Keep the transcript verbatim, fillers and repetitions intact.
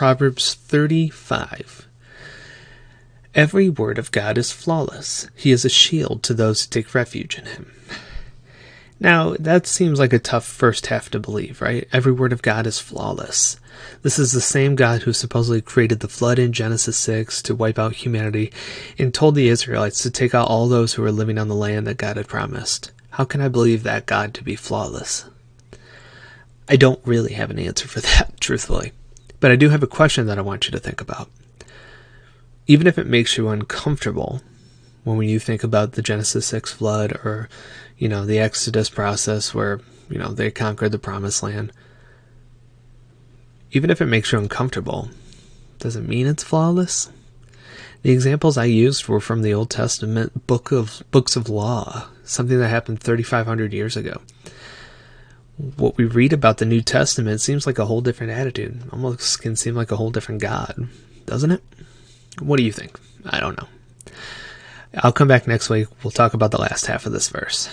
Proverbs thirty five. Every word of God is flawless. He is a shield to those who take refuge in him. Now, that seems like a tough first half to believe, right? Every word of God is flawless. This is the same God who supposedly created the flood in Genesis six to wipe out humanity and told the Israelites to take out all those who were living on the land that God had promised. How can I believe that God to be flawless? I don't really have an answer for that, truthfully. But I do have a question that I want you to think about. Even if it makes you uncomfortable, when you think about the Genesis six flood or, you know, the Exodus process where, you know, they conquered the promised land, even if it makes you uncomfortable, does it mean it's flawless? The examples I used were from the Old Testament book of books of law, something that happened thirty-five hundred years ago. What we read about the New Testament seems like a whole different attitude, almost can seem like a whole different God, doesn't it? What do you think? I don't know. I'll come back next week. We'll talk about the last half of this verse.